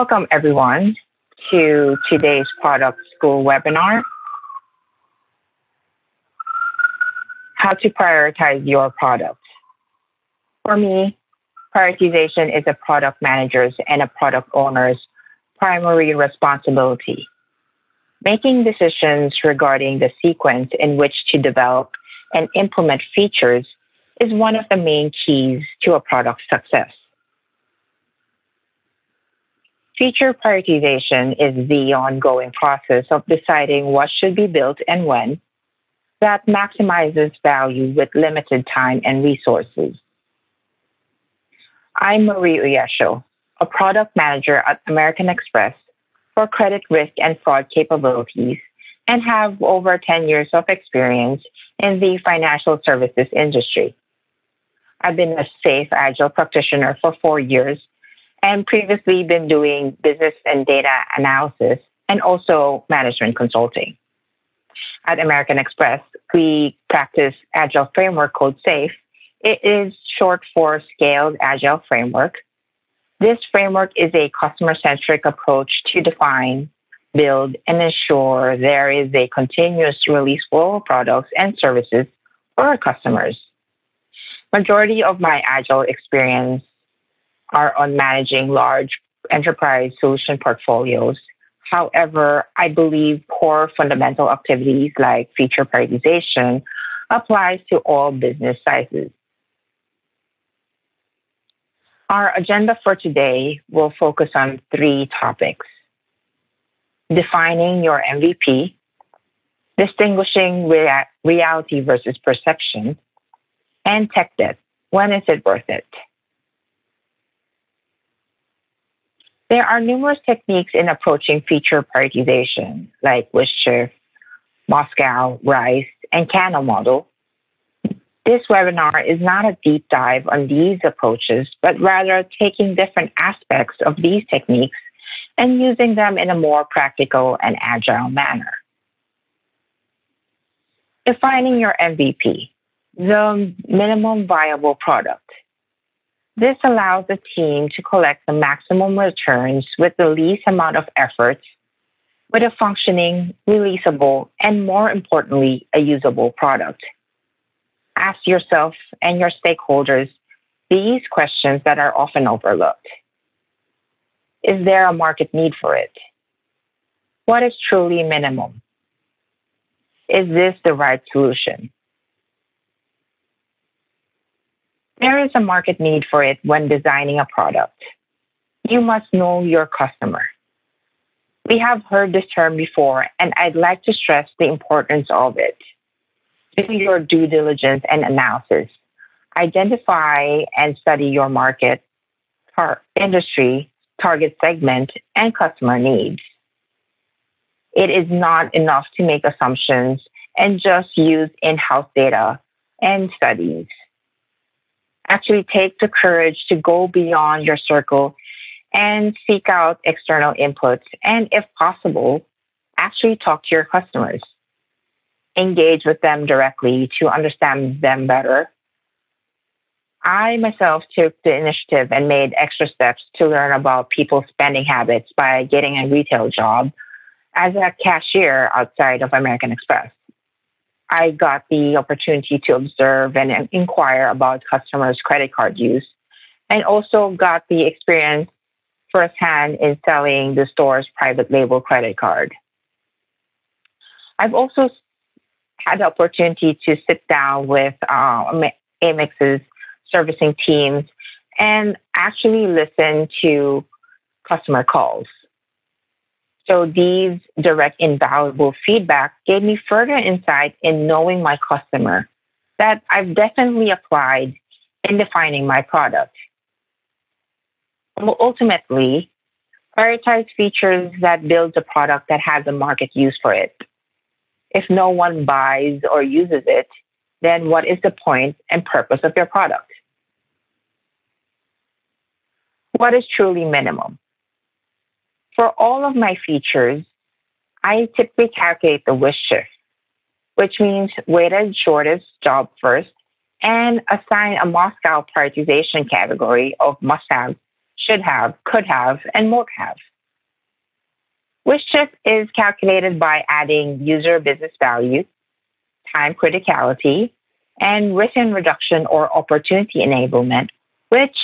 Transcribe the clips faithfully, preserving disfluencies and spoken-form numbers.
Welcome everyone to today's Product School webinar, How to Prioritize Your Product. For me, prioritization is a product manager's and a product owner's primary responsibility. Making decisions regarding the sequence in which to develop and implement features is one of the main keys to a product's success. Feature prioritization is the ongoing process of deciding what should be built and when that maximizes value with limited time and resources. I'm Marie Uyecio, a product manager at American Express for credit risk and fraud capabilities, and have over ten years of experience in the financial services industry. I've been a safe agile practitioner for four years and previously been doing business and data analysis and also management consulting. At American Express, we practice Agile Framework called SAFE. It is short for Scaled Agile Framework. This framework is a customer-centric approach to define, build, and ensure there is a continuous release flow of products and services for our customers. Majority of my Agile experience are on managing large enterprise solution portfolios. However, I believe core fundamental activities like feature prioritization applies to all business sizes. Our agenda for today will focus on three topics: defining your M V P, distinguishing rea- reality versus perception, and tech debt. When is it worth it? There are numerous techniques in approaching feature prioritization, like WishShift, Moscow, Rice, and Kano model. This webinar is not a deep dive on these approaches, but rather taking different aspects of these techniques and using them in a more practical and agile manner. Defining your M V P, the minimum viable product. This allows the team to collect the maximum returns with the least amount of effort, with a functioning, releasable, and more importantly, a usable product. Ask yourself and your stakeholders these questions that are often overlooked. Is there a market need for it? What is truly minimum? Is this the right solution? There is a market need for it when designing a product. You must know your customer. We have heard this term before, and I'd like to stress the importance of it. Do your due diligence and analysis. Identify and study your market, tar- industry, target segment, and customer needs. It is not enough to make assumptions and just use in-house data and studies. Actually, take the courage to go beyond your circle and seek out external inputs. And if possible, actually talk to your customers. Engage with them directly to understand them better. I myself took the initiative and made extra steps to learn about people's spending habits by getting a retail job as a cashier outside of American Express. I got the opportunity to observe and inquire about customers' credit card use, and also got the experience firsthand in selling the store's private label credit card. I've also had the opportunity to sit down with uh, Amex's servicing teams and actually listen to customer calls. So these direct, invaluable feedback gave me further insight in knowing my customer that I've definitely applied in defining my product. Ultimately, prioritize features that build a product that has a market use for it. If no one buys or uses it, then what is the point and purpose of your product? What is truly minimum? For all of my features, I typically calculate the wish shift, which means weighted shortest job first, and assign a Moscow prioritization category of must-have should have, could have, and won't have. WishShift is calculated by adding user business value, time criticality, and written reduction or opportunity enablement, which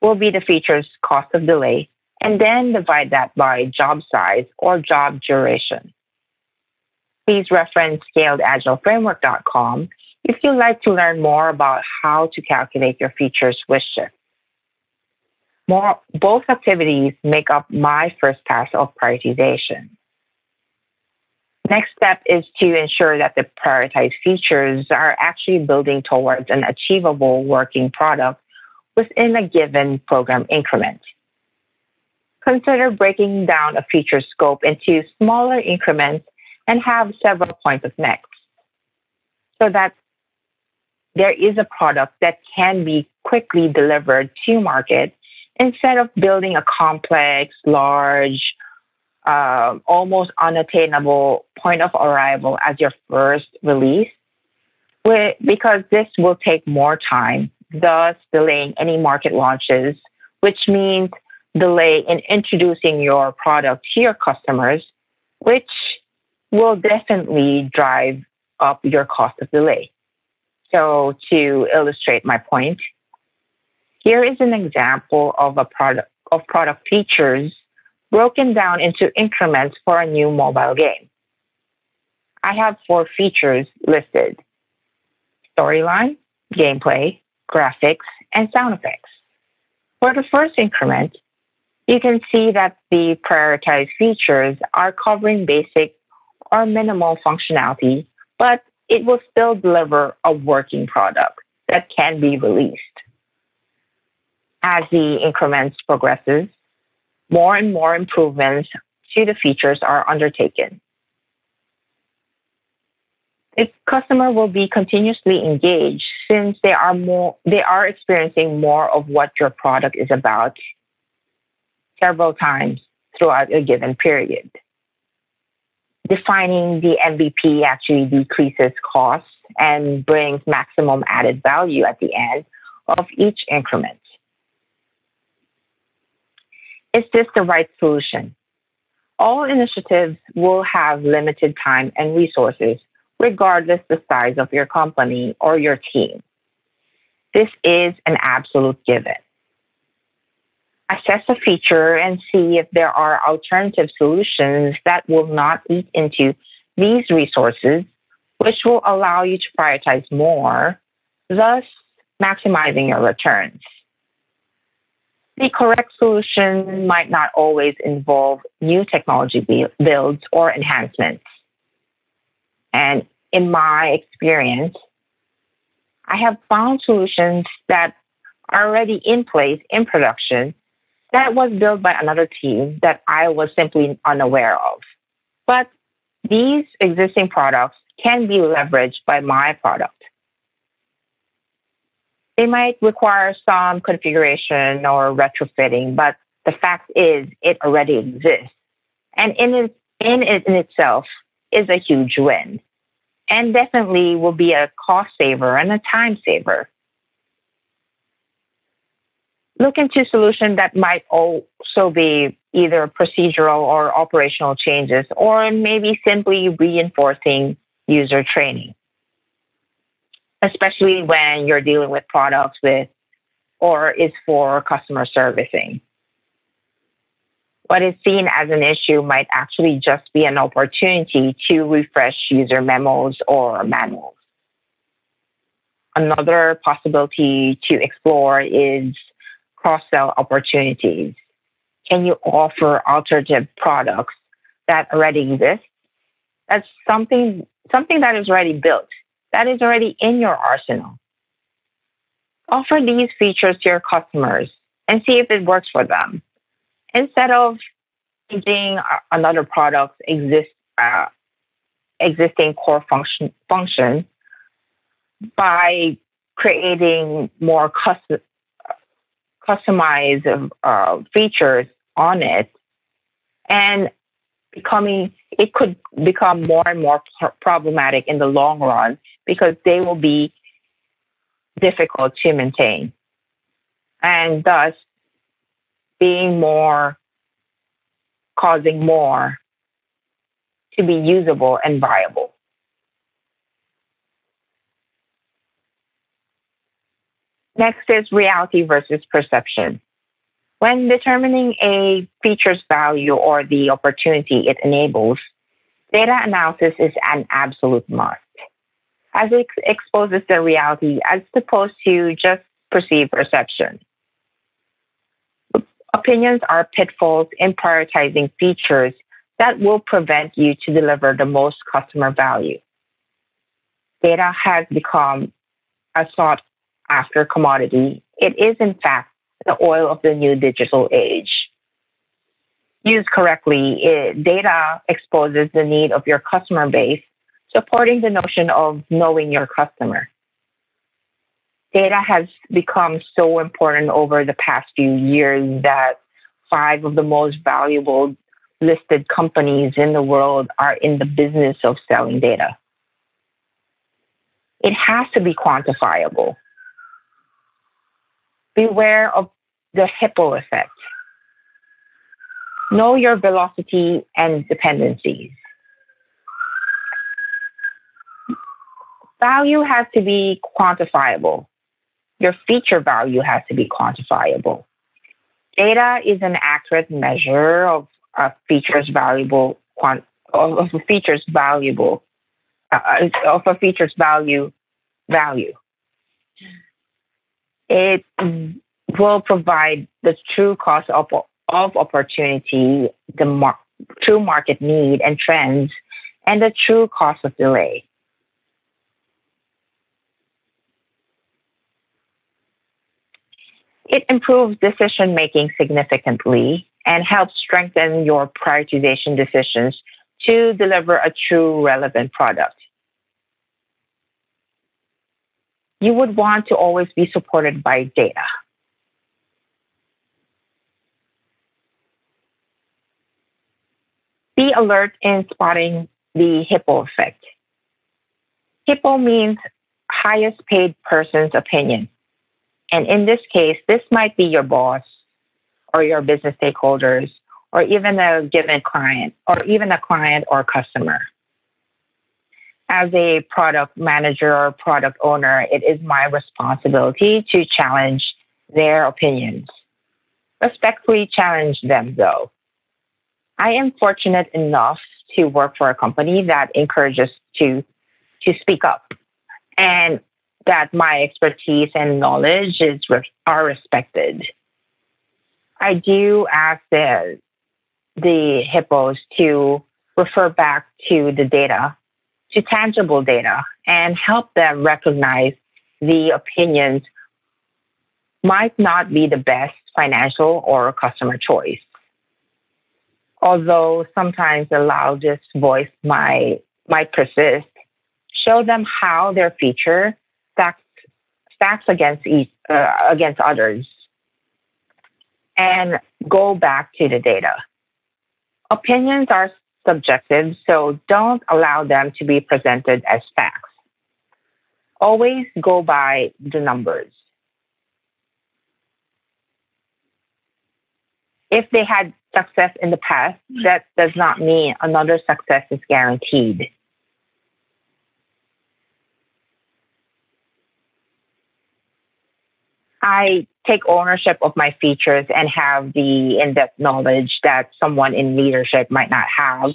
will be the feature's cost of delay, and then divide that by job size or job duration. Please reference scaled agile framework dot com if you'd like to learn more about how to calculate your feature's wish shift. More, both activities make up my first pass of prioritization. Next step is to ensure that the prioritized features are actually building towards an achievable working product within a given program increment. Consider breaking down a feature scope into smaller increments and have several points of next, so that there is a product that can be quickly delivered to market instead of building a complex, large, uh, almost unattainable point of arrival as your first release, because this will take more time, thus delaying any market launches, which means delay in introducing your product to your customers, which will definitely drive up your cost of delay. So to illustrate my point, here is an example of a product of product features broken down into increments for a new mobile game. I have four features listed: storyline, gameplay, graphics, and sound effects. For the first increment, you can see that the prioritized features are covering basic or minimal functionality, but it will still deliver a working product that can be released. As the increments progresses, more and more improvements to the features are undertaken. The customer will be continuously engaged since they are more they are experiencing more of what your product is about several times throughout a given period. Defining the M V P actually decreases costs and brings maximum added value at the end of each increment. Is this the right solution? All initiatives will have limited time and resources, regardless the size of your company or your team. This is an absolute given. Assess a feature and see if there are alternative solutions that will not eat into these resources, which will allow you to prioritize more, thus maximizing your returns. The correct solution might not always involve new technology builds or enhancements. And in my experience, I have found solutions that are already in place in production that was built by another team that I was simply unaware of. But these existing products can be leveraged by my product. They might require some configuration or retrofitting, but the fact is it already exists. And in it in, it, in itself is a huge win, and definitely will be a cost saver and a time saver. Look into a solution that might also be either procedural or operational changes, or maybe simply reinforcing user training, especially when you're dealing with products with or is for customer servicing. What is seen as an issue might actually just be an opportunity to refresh user memos or manuals. Another possibility to explore is cross-sell opportunities. Can you offer alternative products that already exist? That's something, something that is already built, that is already in your arsenal. Offer these features to your customers and see if it works for them, instead of thinking another product's exist, uh, existing core function, function by creating more custom customize uh, features on it, and becoming it could become more and more pr- problematic in the long run because they will be difficult to maintain, and thus being more, causing more to be usable and viable. Next is reality versus perception. When determining a feature's value or the opportunity it enables, data analysis is an absolute must, as it exposes the reality as opposed to just perceived perception. Opinions are pitfalls in prioritizing features that will prevent you to deliver the most customer value. Data has become a sought-after commodity. It is, in fact, the oil of the new digital age. Used correctly, it, data exposes the need of your customer base, supporting the notion of knowing your customer. Data has become so important over the past few years that five of the most valuable listed companies in the world are in the business of selling data. It has to be quantifiable. Beware of the HiPPO effect. Know your velocity and dependencies. Value has to be quantifiable. Your feature value has to be quantifiable. Data is an accurate measure of a feature's valuable quant of a feature's valuable uh, of a feature's value value. It will provide the true cost of, of opportunity, the mar true market need and trends, and the true cost of delay. It improves decision-making significantly and helps strengthen your prioritization decisions to deliver a true relevant product. You would want to always be supported by data. Be alert in spotting the HiPPO effect. HiPPO means highest paid person's opinion. And in this case, this might be your boss or your business stakeholders or even a given client or even a client or customer. As a product manager or product owner, it is my responsibility to challenge their opinions. Respectfully challenge them, though. I am fortunate enough to work for a company that encourages to, to speak up, and that my expertise and knowledge is are respected. I do ask the, the HiPPOs to refer back to the data, to tangible data, and help them recognize the opinions might not be the best financial or customer choice. Although sometimes the loudest voice might, might persist, show them how their feature Stacks, stacks against each, uh, against others, and go back to the data. Opinions are subjective, so don't allow them to be presented as facts. Always go by the numbers. If they had success in the past, that does not mean another success is guaranteed. I take ownership of my features and have the in-depth knowledge that someone in leadership might not have.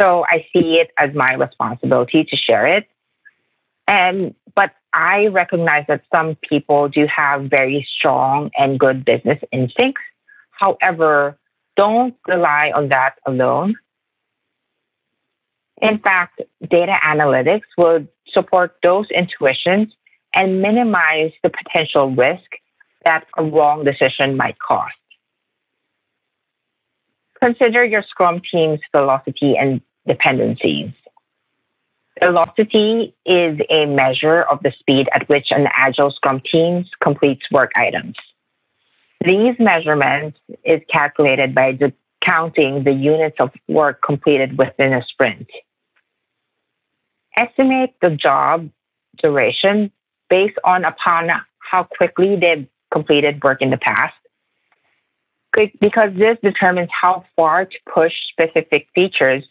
So I see it as my responsibility to share it. And, but I recognize that some people do have very strong and good business instincts. However, don't rely on that alone. In fact, data analytics will support those intuitions and minimize the potential risk that a wrong decision might cost. Consider your Scrum team's velocity and dependencies. Velocity is a measure of the speed at which an Agile Scrum team completes work items. These measurements is calculated by the, counting the units of work completed within a sprint. Estimate the job duration based on upon how quickly they've completed work in the past, because this determines how far to push specific features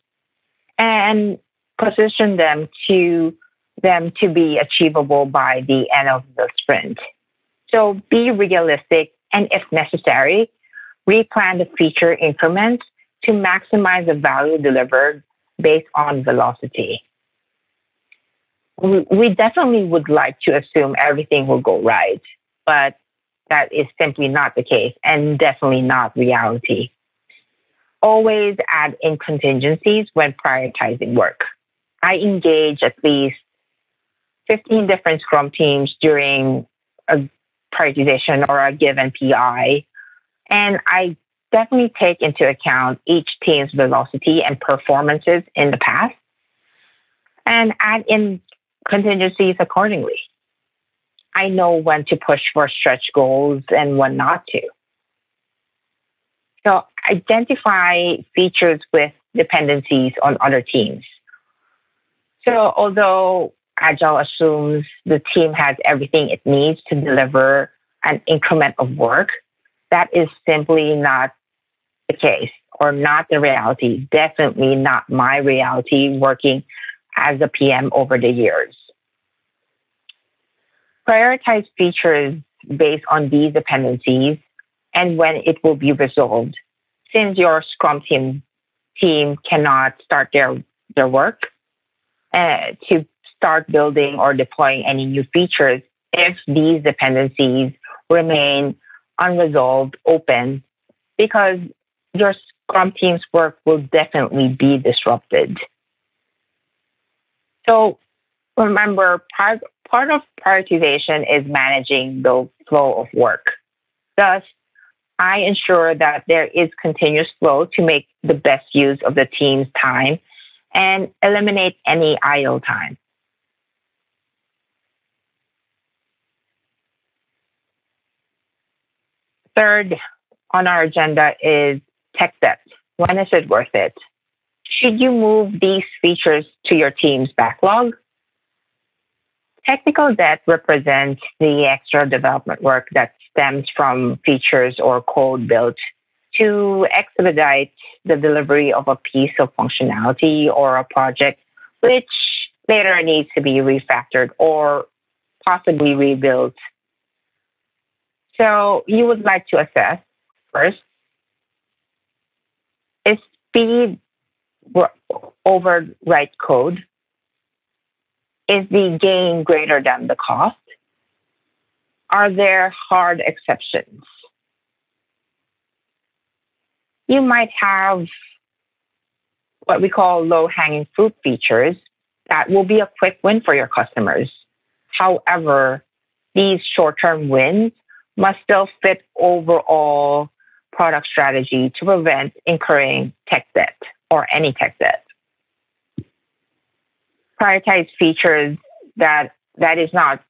and position them to them to be achievable by the end of the sprint. So be realistic, and if necessary, replan the feature increments to maximize the value delivered based on velocity. We definitely would like to assume everything will go right, but that is simply not the case and definitely not reality. Always add in contingencies when prioritizing work. I engage at least fifteen different Scrum teams during a prioritization or a given P I, and I definitely take into account each team's velocity and performances in the past and add in contingencies accordingly. I know when to push for stretch goals and when not to. So identify features with dependencies on other teams. So although Agile assumes the team has everything it needs to deliver an increment of work, that is simply not the case or not the reality. Definitely not my reality working as a P M over the years. Prioritize features based on these dependencies and when it will be resolved. Since your Scrum team team cannot start their, their work uh, to start building or deploying any new features if these dependencies remain unresolved, open, because your Scrum team's work will definitely be disrupted. So remember, part, part of prioritization is managing the flow of work. Thus, I ensure that there is continuous flow to make the best use of the team's time and eliminate any idle time. Third on our agenda is tech debt. When is it worth it? Should you move these features to your team's backlog? Technical debt represents the extra development work that stems from features or code built to expedite the delivery of a piece of functionality or a project, which later needs to be refactored or possibly rebuilt. So you would like to assess first, is speed over write code? Is the gain greater than the cost? Are there hard exceptions? You might have what we call low-hanging fruit features that will be a quick win for your customers. However, these short-term wins must still fit overall product strategy to prevent incurring tech debt or any tech debt. Prioritize features that that is not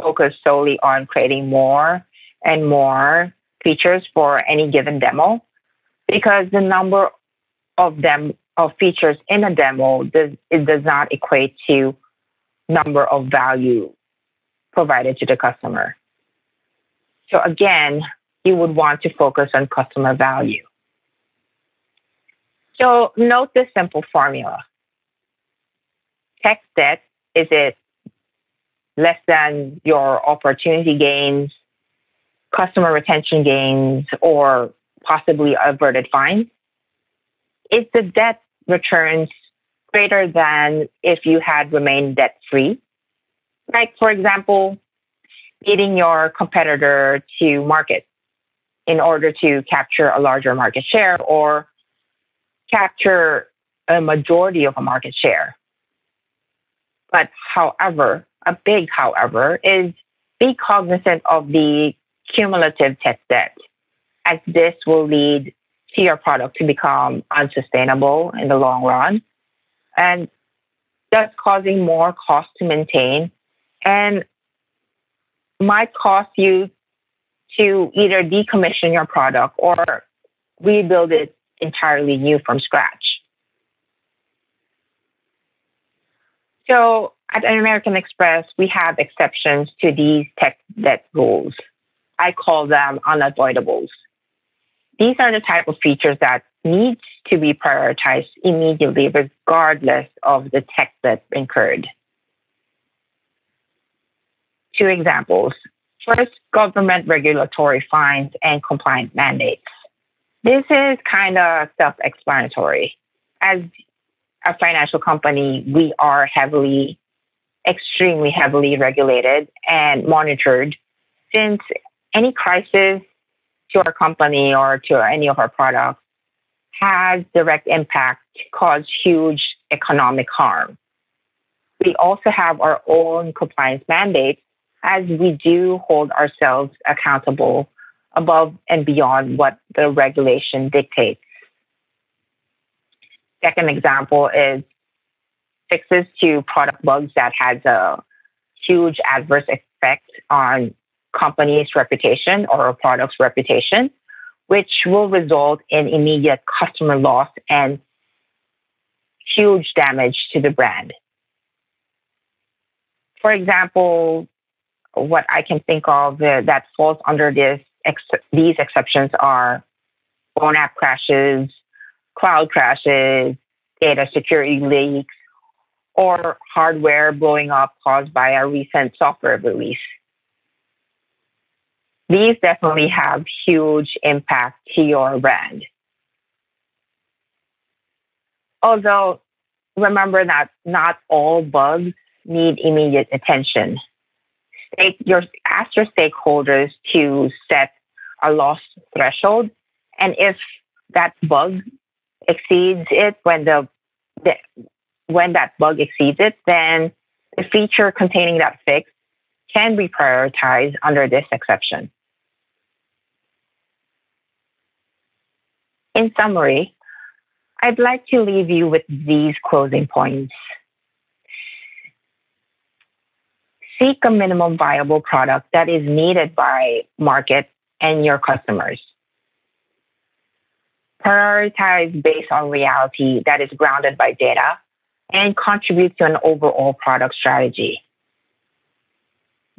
focused solely on creating more and more features for any given demo, because the number of them of features in a demo does it does not equate to number of value provided to the customer. So again, you would want to focus on customer value. So note this simple formula. Tech debt, is it less than your opportunity gains, customer retention gains, or possibly averted fines? If the debt returns greater than if you had remained debt-free, like, for example, beating your competitor to market in order to capture a larger market share or capture a majority of a market share. But however, a big however, is be cognizant of the cumulative tech debt, as this will lead to your product to become unsustainable in the long run, and thus causing more cost to maintain and might cost you to either decommission your product or rebuild it entirely new from scratch. So at American Express, we have exceptions to these tech debt rules. I call them unavoidables. these are the type of features that need to be prioritized immediately, regardless of the tech that's incurred. Two examples. First, government regulatory fines and compliance mandates. This is kind of self-explanatory. As a financial company, we are heavily, extremely heavily regulated and monitored, since any crisis to our company or to any of our products has direct impact, caused huge economic harm. We also have our own compliance mandates, as we do hold ourselves accountable above and beyond what the regulation dictates. Second example is fixes to product bugs that has a huge adverse effect on company's reputation or a product's reputation, which will result in immediate customer loss and huge damage to the brand. For example, what I can think of that falls under this, ex- these exceptions are phone app crashes, cloud crashes, data security leaks, or hardware blowing up caused by a recent software release. These definitely have huge impact to your brand. Although, remember that not all bugs need immediate attention. Take your, ask your stakeholders to set a loss threshold, and if that bug exceeds it, when the, the when that bug exceeds it, then the feature containing that fix can be prioritized under this exception. In summary, I'd like to leave you with these closing points. Seek a minimum viable product that is needed by market and your customers. Prioritize based on reality that is grounded by data and contribute to an overall product strategy.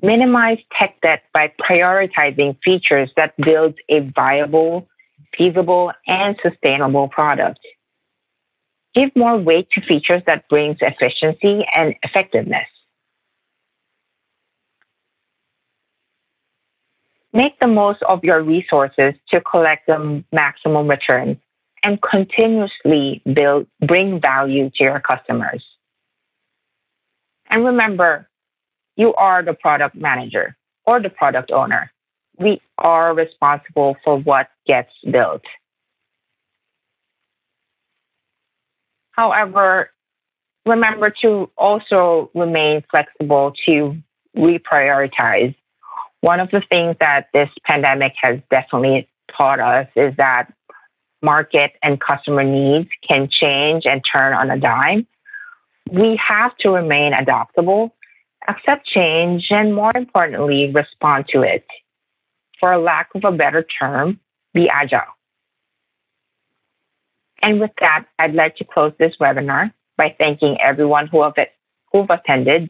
Minimize tech debt by prioritizing features that build a viable, feasible, and sustainable product. Give more weight to features that brings efficiency and effectiveness. Make the most of your resources to collect the maximum return and continuously build, bring value to your customers. And remember, you are the product manager or the product owner. We are responsible for what gets built. However, remember to also remain flexible to reprioritize. One of the things that this pandemic has definitely taught us is that market and customer needs can change and turn on a dime. We have to remain adaptable, accept change, and more importantly, respond to it. For lack of a better term, be agile. And with that, I'd like to close this webinar by thanking everyone who have who've attended.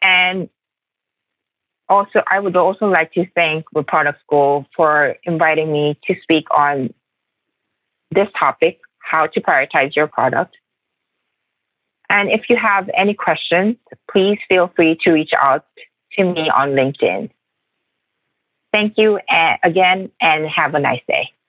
And Also, I would also like to thank the Product School for inviting me to speak on this topic, how to prioritize your product. And if you have any questions, please feel free to reach out to me on LinkedIn. Thank you again and have a nice day.